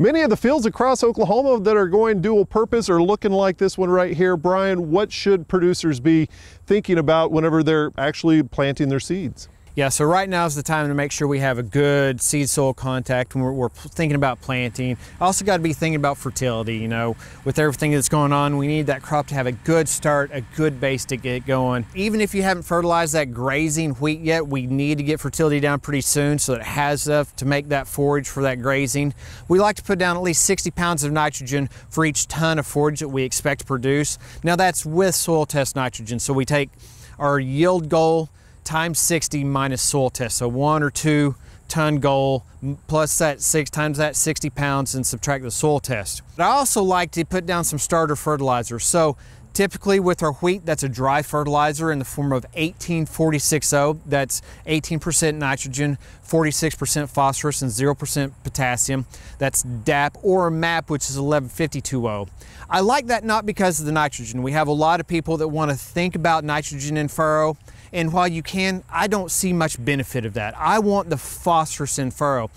Many of the fields across Oklahoma that are going dual purpose are looking like this one right here. Brian, what should producers be thinking about whenever they're actually planting their seeds? Yeah, so right now is the time to make sure we have a good seed soil contact when we're thinking about planting. Also got to be thinking about fertility, you know, with everything that's going on, we need that crop to have a good start, a good base to get going. Even if you haven't fertilized that grazing wheat yet, we need to get fertility down pretty soon so that it has enough to make that forage for that grazing. We like to put down at least 60 pounds of nitrogen for each ton of forage that we expect to produce. Now that's with soil test nitrogen, so we take our yield goal times 60 minus soil test, so 1 or 2 ton goal plus that 60 pounds and subtract the soil test. But I also like to put down some starter fertilizer. So typically with our wheat, that's a dry fertilizer in the form of 18-40-60. That's 18% nitrogen, 46% phosphorus, and 0% potassium. That's DAP or MAP, which is 11-50-20. I like that not because of the nitrogen. We have a lot of people that want to think about nitrogen in furrow, and while you can, I don't see much benefit of that. I want the phosphorus in furrow.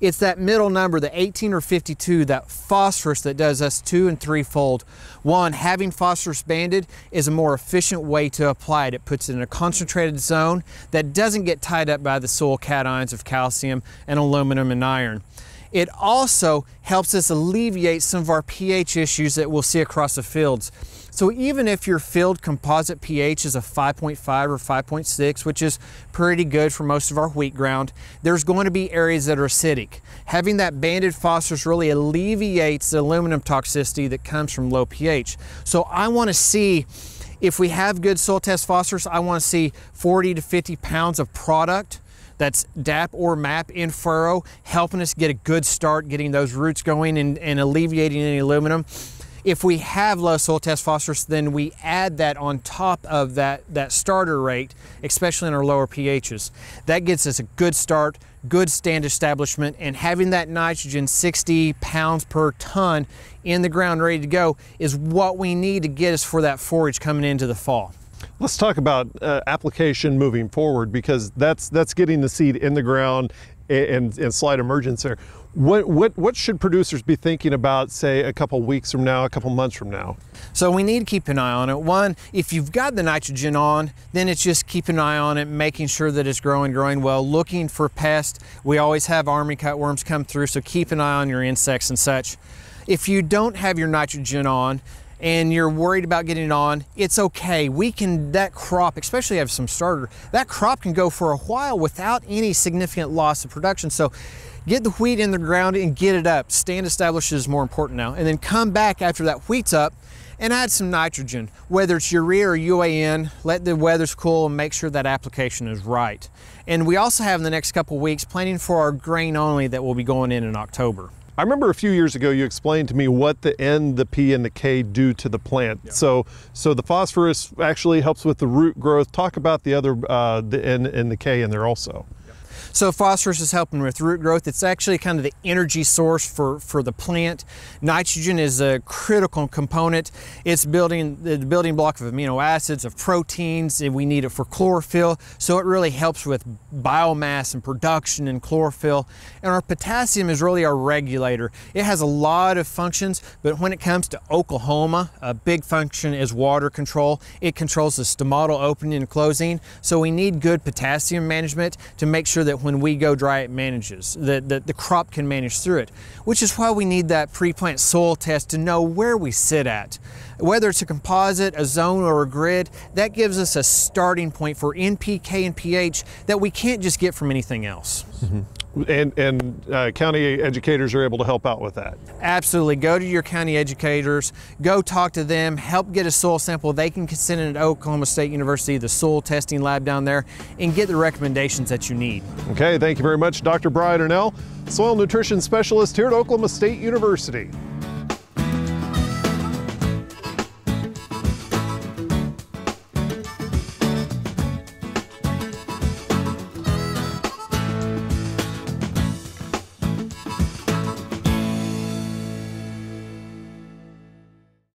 It's that middle number, the 18 or 52, that phosphorus that does us 2- and 3-fold. One, having phosphorus banded is a more efficient way to apply it. It puts it in a concentrated zone that doesn't get tied up by the soil cations of calcium and aluminum and iron. It also helps us alleviate some of our pH issues that we'll see across the fields. So even if your field composite pH is a 5.5 or 5.6, which is pretty good for most of our wheat ground, there's going to be areas that are acidic. Having that banded phosphorus really alleviates the aluminum toxicity that comes from low pH. So I want to see, if we have good soil test phosphorus, I want to see 40 to 50 pounds of product. That's DAP or MAP in furrow, helping us get a good start, getting those roots going and alleviating any aluminum. If we have low soil test phosphorus, then we add that on top of that starter rate, especially in our lower pHs. That gets us a good start, good stand establishment, and having that nitrogen 60 pounds per ton in the ground ready to go is what we need to get us for that forage coming into the fall. Let's talk about application moving forward, because that's getting the seed in the ground and slight emergence there. What should producers be thinking about, say, a couple weeks from now, a couple months from now? So we need to keep an eye on it. One, if you've got the nitrogen on, then it's just keeping an eye on it, making sure that it's growing well, looking for pests. We always have army cutworms come through, so keep an eye on your insects and such. If you don't have your nitrogen on, and you're worried about getting it on, it's okay. We can, that crop, especially have some starter, that crop can go for a while without any significant loss of production. So get the wheat in the ground and get it up. Stand established is more important now. And then come back after that wheat's up and add some nitrogen, whether it's urea or UAN, let the weather's cool and make sure that application is right. And we also have in the next couple weeks planning for our grain only that will be going in October. I remember a few years ago you explained to me what the N, the P, and the K do to the plant. Yeah. So the phosphorus actually helps with the root growth. Talk about the other, the N and the K in there also. Yeah. So phosphorus is helping with root growth. It's actually kind of the energy source for the plant. Nitrogen is a critical component. It's the building block of amino acids, of proteins, and we need it for chlorophyll. So it really helps with biomass and production and chlorophyll. And our potassium is really our regulator. It has a lot of functions, but when it comes to Oklahoma, a big function is water control. It controls the stomatal opening and closing. So we need good potassium management to make sure that when we go dry, it manages, that the crop can manage through it, which is why we need that pre-plant soil test to know where we sit at. Whether it's a composite, a zone, or a grid, that gives us a starting point for NPK and pH that we can't just get from anything else. Mm-hmm. And county educators are able to help out with that? Absolutely. Go to your county educators, go talk to them, help get a soil sample. They can send it to Oklahoma State University, the soil testing lab down there, and get the recommendations that you need. Okay, thank you very much, Dr. Brian Arnell, soil nutrition specialist here at Oklahoma State University.